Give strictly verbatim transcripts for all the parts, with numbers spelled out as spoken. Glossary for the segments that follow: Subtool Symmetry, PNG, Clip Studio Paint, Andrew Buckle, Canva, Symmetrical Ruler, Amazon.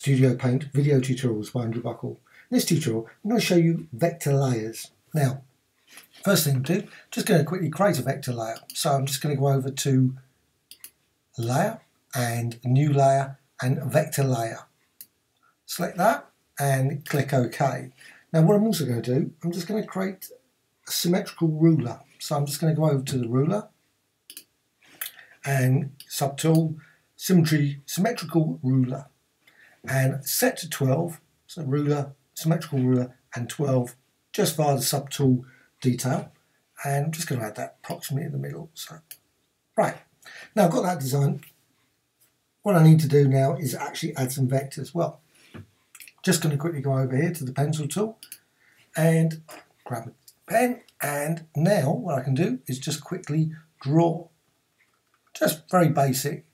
Studio Paint video tutorials by Andrew Buckle. In this tutorial, I'm going to show you vector layers. Now, first thing to do, just going to quickly create a vector layer. So I'm just going to go over to Layer and New Layer and Vector Layer. Select that and click OK. Now, what I'm also going to do, I'm just going to create a symmetrical ruler. So I'm just going to go over to the ruler and Subtool Symmetry, Symmetrical Ruler. And set to twelve, so ruler, symmetrical ruler, and twelve, just via the subtool detail. And I'm just going to add that approximately in the middle. So, right, now I've got that design. What I need to do now is actually add some vectors. Well, just going to quickly go over here to the pencil tool and grab a pen. And now what I can do is just quickly draw. Just very basic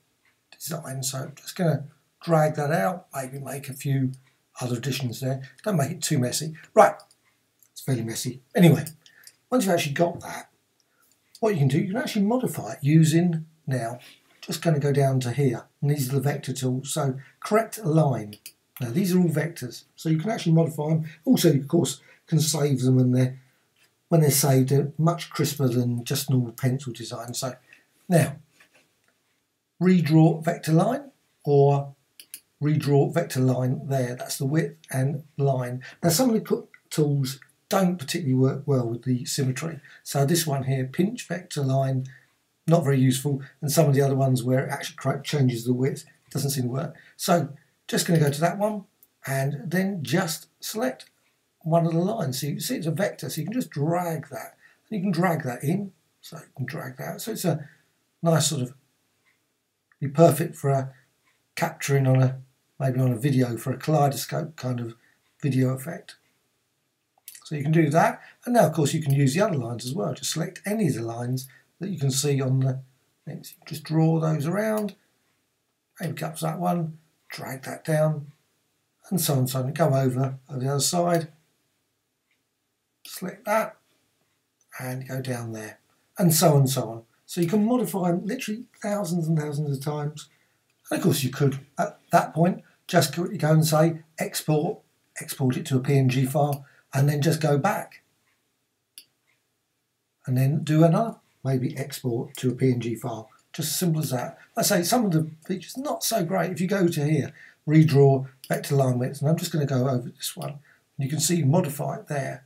design. So I'm just going to drag that out, maybe make a few other additions there. Don't make it too messy. Right, it's fairly messy. Anyway, once you've actually got that, what you can do, you can actually modify it using, now, just going to go down to here. And these are the vector tools, so correct align. Now, these are all vectors, so you can actually modify them. Also, of course, can save them, and they're, when they're saved, they're much crisper than just normal pencil design. So, now, redraw vector line, or redraw vector line there, that's the width and line. Now some of the tools don't particularly work well with the symmetry. So this one here, pinch vector line, not very useful. And some of the other ones where it actually changes the width, doesn't seem to work. So just going to go to that one and then just select one of the lines. So you can see it's a vector, so you can just drag that. And you can drag that in, so you can drag that out. So it's a nice sort of, be perfect for a capturing on a, maybe on a video for a kaleidoscope kind of video effect. So you can do that, and now of course you can use the other lines as well. Just select any of the lines that you can see on the things. You just draw those around, maybe go up to that one, drag that down, and so on and so on. Go over on the other side, select that, and go down there, and so on and so on. So you can modify them literally thousands and thousands of times. And of course you could, at that point, just quickly go and say export, export it to a P N G file, and then just go back. And then do another, maybe export to a P N G file. Just as simple as that. I say some of the features not so great. If you go to here, redraw vector line width, and I'm just going to go over this one. You can see modify it there.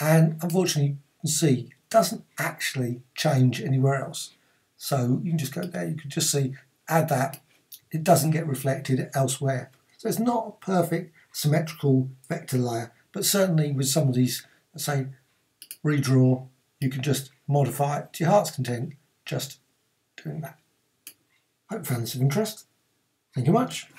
And unfortunately, you can see it doesn't actually change anywhere else. So you can just go there, you can just see, add that. It doesn't get reflected elsewhere. So it's not a perfect symmetrical vector layer, but certainly with some of these, let's say, redraw, you can just modify it to your heart's content, just doing that. Hope you found this of interest. Thank you much.